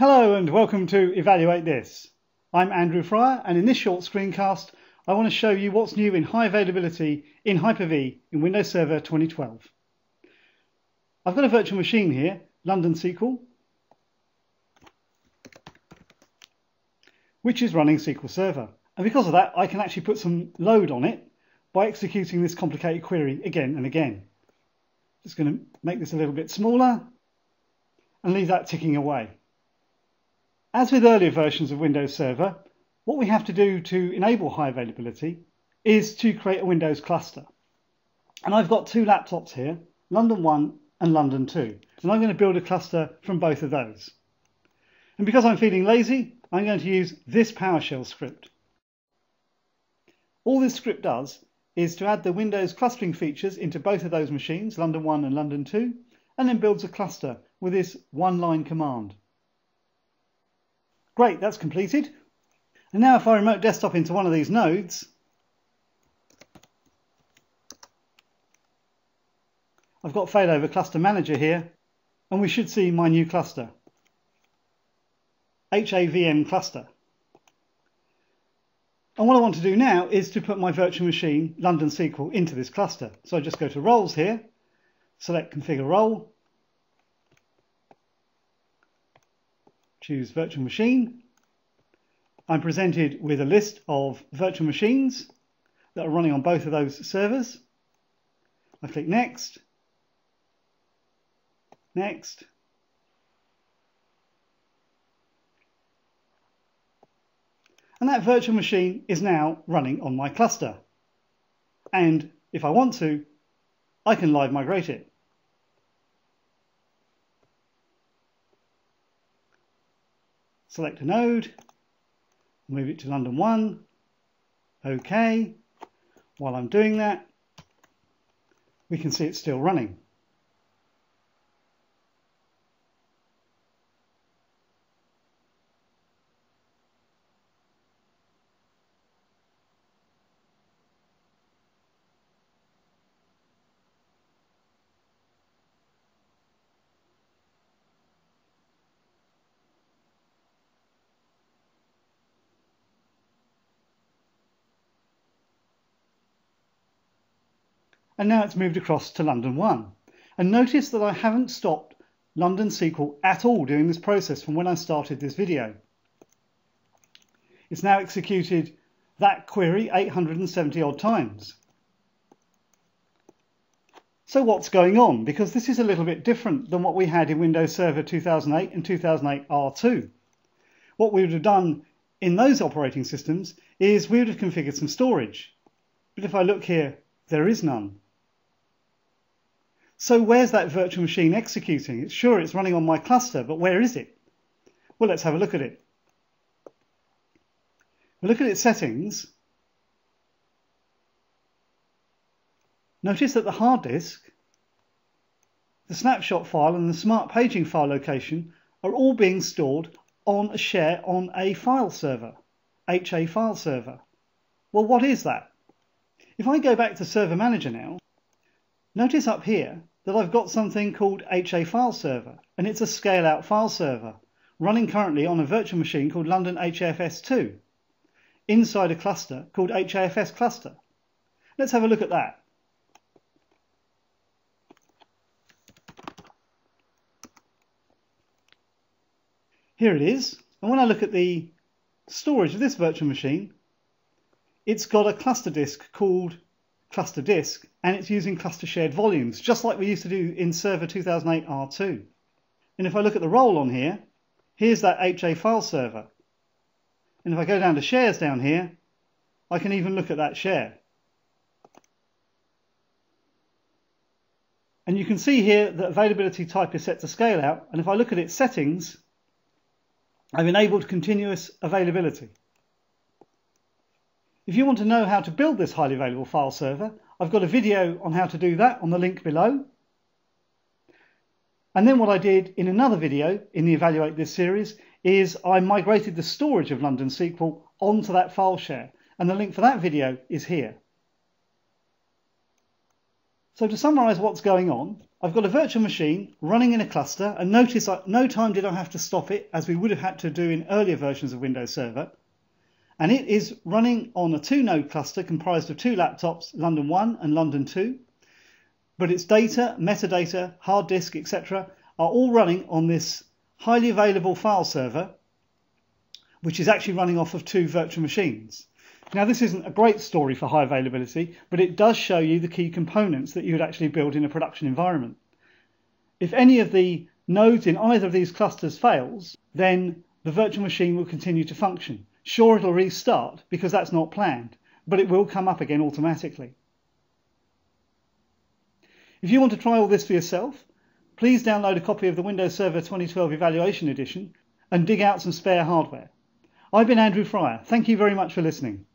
Hello and welcome to Evaluate This. I'm Andrew Fryer, and in this short screencast I want to show you what's new in high availability in Hyper-V in Windows Server 2012. I've got a virtual machine here, London SQL, which is running SQL Server. And because of that I can actually put some load on it by executing this complicated query again and again. Just going to make this a little bit smaller and leave that ticking away. As with earlier versions of Windows Server, what we have to do to enable high availability is to create a Windows cluster. And I've got two laptops here, London 1 and London 2. And I'm going to build a cluster from both of those. And because I'm feeling lazy, I'm going to use this PowerShell script. All this script does is to add the Windows clustering features into both of those machines, London 1 and London 2, and then builds a cluster with this one-line command. Great, that's completed. And now if I remote desktop into one of these nodes, I've got failover cluster manager here, and we should see my new cluster, HAVM cluster. And what I want to do now is to put my virtual machine, London SQL, into this cluster. So I just go to roles here, select configure role, choose virtual machine. I'm presented with a list of virtual machines that are running on both of those servers. I click next, next. And that virtual machine is now running on my cluster. And if I want to, I can live migrate it. Select a node, move it to London 1, OK. While I'm doing that, we can see it's still running. And now it's moved across to London 1. And notice that I haven't stopped London SQL at all during this process from when I started this video. It's now executed that query 870 odd times. So what's going on? Because this is a little bit different than what we had in Windows Server 2008 and 2008 R2. What we would have done in those operating systems is we would have configured some storage. But if I look here, there is none. So where's that virtual machine executing? It's sure it's running on my cluster, but where is it? Well, let's have a look at it. We'll look at its settings. Notice that the hard disk, the snapshot file and the smart paging file location are all being stored on a share on a file server, HA File Server. Well, what is that? If I go back to Server Manager now, notice up here that I've got something called HA File Server, and it's a scale-out file server running currently on a virtual machine called London HAFS2 inside a cluster called HAFS Cluster. Let's have a look at that. Here it is, and when I look at the storage of this virtual machine, it's got a cluster disk called cluster disk, and it's using cluster shared volumes, just like we used to do in Server 2008 R2. And if I look at the role on here, here's that HA file server. And if I go down to shares down here, I can even look at that share. And you can see here that availability type is set to scale out. And if I look at its settings, I've enabled continuous availability. If you want to know how to build this highly available file server, I've got a video on how to do that on the link below. And then what I did in another video in the Evaluate This series is I migrated the storage of London SQL onto that file share, and the link for that video is here. So to summarise what's going on, I've got a virtual machine running in a cluster, and notice at no time did I have to stop it, as we would have had to do in earlier versions of Windows Server. And it is running on a 2-node cluster comprised of 2 laptops, London 1 and London 2. But its data, metadata, hard disk, etc. are all running on this highly available file server, which is actually running off of 2 virtual machines. Now, this isn't a great story for high availability, but it does show you the key components that you would actually build in a production environment. If any of the nodes in either of these clusters fails, then the virtual machine will continue to function. Sure, it'll restart because that's not planned, but it will come up again automatically. If you want to try all this for yourself, please download a copy of the Windows Server 2012 Evaluation Edition and dig out some spare hardware. I've been Andrew Fryer. Thank you very much for listening.